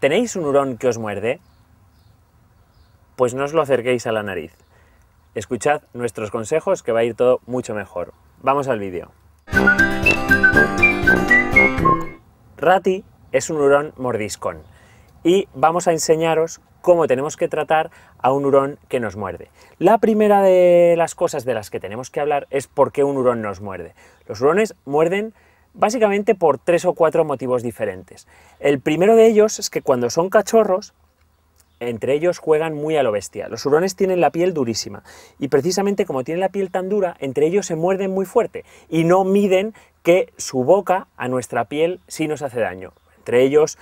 ¿Tenéis un hurón que os muerde? Pues no os lo acerquéis a la nariz. Escuchad nuestros consejos que va a ir todo mucho mejor. Vamos al vídeo. Ratty es un hurón mordiscón y vamos a enseñaros cómo tenemos que tratar a un hurón que nos muerde. La primera de las cosas de las que tenemos que hablar es por qué un hurón nos muerde. Los hurones muerden básicamente por 3 o 4 motivos diferentes. El primero de ellos es que cuando son cachorros, entre ellos juegan muy a lo bestia. Los hurones tienen la piel durísima y precisamente como tienen la piel tan dura, entre ellos se muerden muy fuerte y no miden que su boca a nuestra piel sí nos hace daño. Entre ellos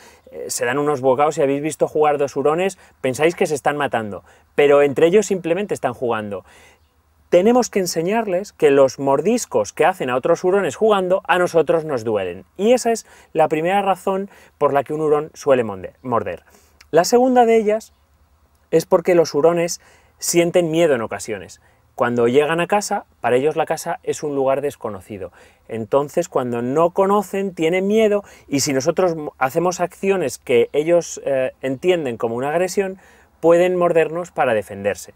se dan unos bocados. Si habéis visto jugar 2 hurones, pensáis que se están matando, pero entre ellos simplemente están jugando. Tenemos que enseñarles que los mordiscos que hacen a otros hurones jugando, a nosotros nos duelen. Y esa es la primera razón por la que un hurón suele morder. La segunda de ellas es porque los hurones sienten miedo en ocasiones. Cuando llegan a casa, para ellos la casa es un lugar desconocido. Entonces, cuando no conocen, tienen miedo y si nosotros hacemos acciones que ellos entienden como una agresión, pueden mordernos para defenderse.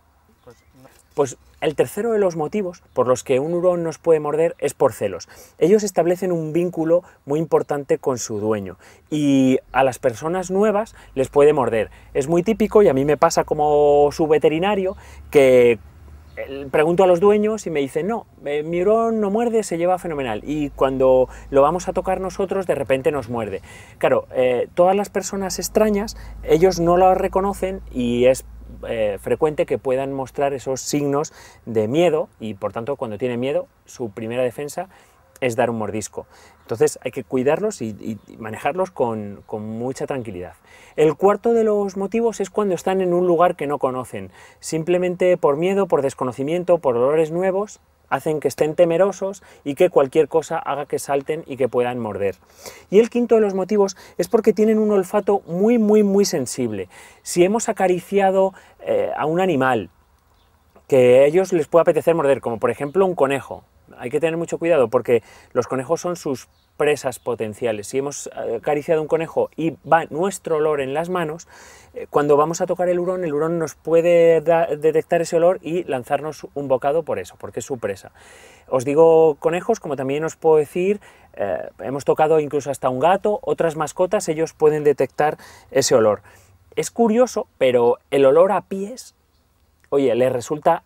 Pues el tercero de los motivos por los que un hurón nos puede morder es por celos. Ellos establecen un vínculo muy importante con su dueño y a las personas nuevas les puede morder. Es muy típico y a mí me pasa como su veterinario que pregunto a los dueños y me dicen no, mi hurón no muerde, se lleva fenomenal y cuando lo vamos a tocar nosotros de repente nos muerde. Claro, todas las personas extrañas ellos no lo reconocen y es frecuente que puedan mostrar esos signos de miedo y por tanto cuando tienen miedo su primera defensa es dar un mordisco. Entonces hay que cuidarlos y manejarlos con mucha tranquilidad. El cuarto de los motivos es cuando están en un lugar que no conocen, simplemente por miedo, por desconocimiento, por olores nuevos, hacen que estén temerosos y que cualquier cosa haga que salten y que puedan morder. Y el quinto de los motivos es porque tienen un olfato muy sensible. Si hemos acariciado a un animal que a ellos les puede apetecer morder, como por ejemplo un conejo, hay que tener mucho cuidado porque los conejos son sus presas potenciales. Si hemos acariciado un conejo y va nuestro olor en las manos, cuando vamos a tocar el hurón nos puede detectar ese olor y lanzarnos un bocado por eso, porque es su presa. Os digo conejos, como también os puedo decir, hemos tocado incluso hasta un gato, otras mascotas, ellos pueden detectar ese olor. Es curioso, pero el olor a pies, oye, les resulta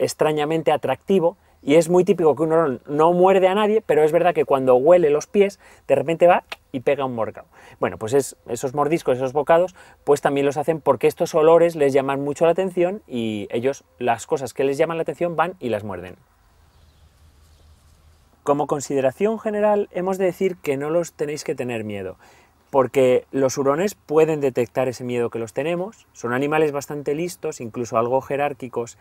extrañamente atractivo. Y es muy típico que un hurón no muerde a nadie, pero es verdad que cuando huele los pies, de repente va y pega un mordisco. Bueno, pues esos mordiscos, esos bocados, pues también los hacen porque estos olores les llaman mucho la atención y ellos, las cosas que les llaman la atención, van y las muerden. Como consideración general, hemos de decir que no los tenéis que tener miedo, porque los hurones pueden detectar ese miedo que los tenemos, son animales bastante listos, incluso algo jerárquicos,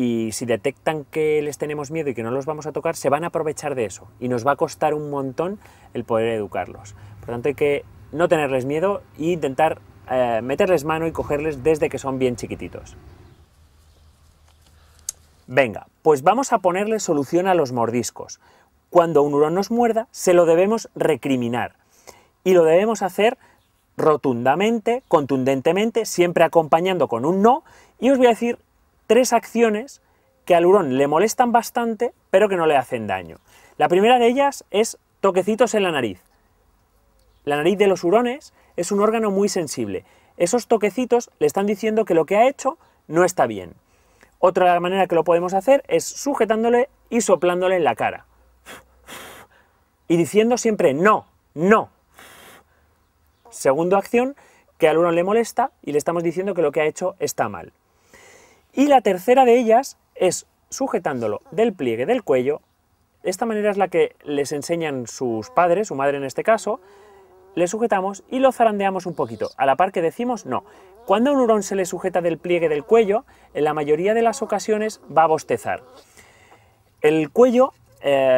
y si detectan que les tenemos miedo y que no los vamos a tocar, se van a aprovechar de eso y nos va a costar un montón el poder educarlos. Por tanto, hay que no tenerles miedo e intentar meterles mano y cogerles desde que son bien chiquititos. Venga, pues vamos a ponerle solución a los mordiscos. Cuando un hurón nos muerda, se lo debemos recriminar y lo debemos hacer rotundamente, contundentemente, siempre acompañando con un no, y os voy a decir 3 acciones que al hurón le molestan bastante, pero que no le hacen daño. La primera de ellas es toquecitos en la nariz. La nariz de los hurones es un órgano muy sensible. Esos toquecitos le están diciendo que lo que ha hecho no está bien. Otra manera que lo podemos hacer es sujetándole y soplándole en la cara. Y diciendo siempre no, no. Segunda acción que al hurón le molesta y le estamos diciendo que lo que ha hecho está mal. Y la tercera de ellas es sujetándolo del pliegue del cuello. Esta manera es la que les enseñan sus padres, su madre en este caso. Le sujetamos y lo zarandeamos un poquito, a la par que decimos no. Cuando a un hurón se le sujeta del pliegue del cuello, en la mayoría de las ocasiones va a bostezar. El cuello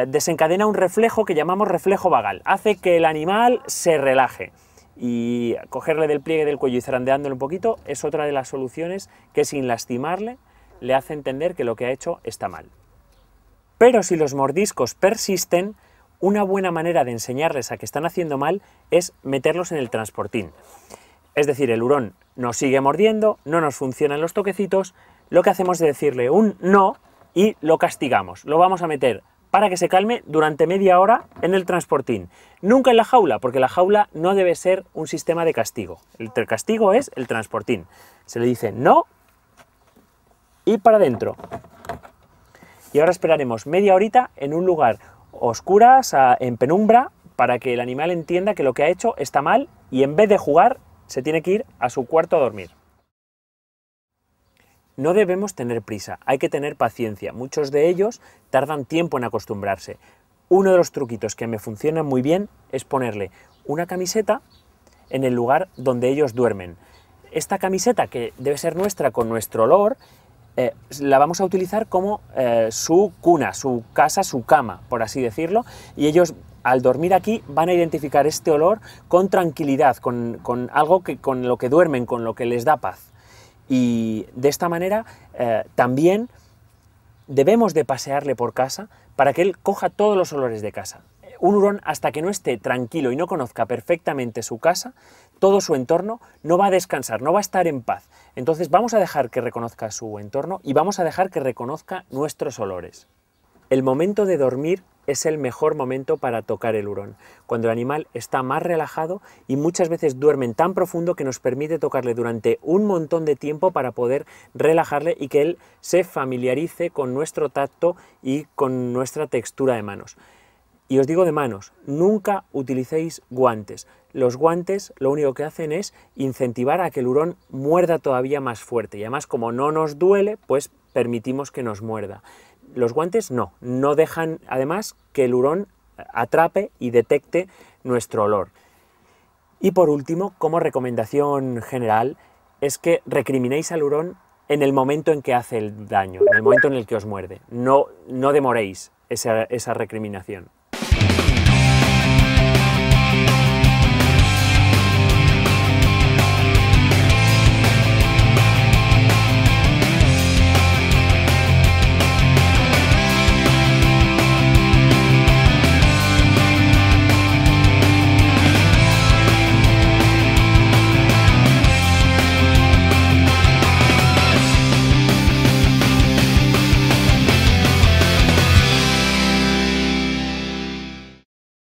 desencadena un reflejo que llamamos reflejo vagal. Hace que el animal se relaje. Y cogerle del pliegue del cuello y zarandeándole un poquito es otra de las soluciones que sin lastimarle le hace entender que lo que ha hecho está mal. Pero si los mordiscos persisten, una buena manera de enseñarles a que están haciendo mal es meterlos en el transportín. Es decir, el hurón nos sigue mordiendo, no nos funcionan los toquecitos, lo que hacemos es decirle un no y lo castigamos. Lo vamos a meter para que se calme durante media hora en el transportín. Nunca en la jaula, porque la jaula no debe ser un sistema de castigo. El castigo es el transportín. Se le dice no y para adentro. Y ahora esperaremos media horita en un lugar oscuras, en penumbra, para que el animal entienda que lo que ha hecho está mal y en vez de jugar se tiene que ir a su cuarto a dormir. No debemos tener prisa, hay que tener paciencia. Muchos de ellos tardan tiempo en acostumbrarse. Uno de los truquitos que me funciona muy bien es ponerle una camiseta en el lugar donde ellos duermen. Esta camiseta, que debe ser nuestra con nuestro olor, la vamos a utilizar como su cuna, su casa, su cama, por así decirlo, y ellos al dormir aquí van a identificar este olor con tranquilidad, con algo que, con lo que duermen, con lo que les da paz. Y de esta manera también debemos de pasearle por casa para que él coja todos los olores de casa. Un hurón, hasta que no esté tranquilo y no conozca perfectamente su casa, todo su entorno, no va a descansar, no va a estar en paz. Entonces vamos a dejar que reconozca su entorno y vamos a dejar que reconozca nuestros olores. El momento de dormir es el mejor momento para tocar el hurón, cuando el animal está más relajado y muchas veces duermen tan profundo que nos permite tocarle durante un montón de tiempo para poder relajarle y que él se familiarice con nuestro tacto y con nuestra textura de manos. Y os digo de manos, nunca utilicéis guantes. Los guantes lo único que hacen es incentivar a que el hurón muerda todavía más fuerte. Y además, como no nos duele, pues permitimos que nos muerda. Los guantes no dejan además que el hurón atrape y detecte nuestro olor. Y por último, como recomendación general, es que recriminéis al hurón en el momento en que hace el daño, en el momento en el que os muerde. No demoréis esa recriminación.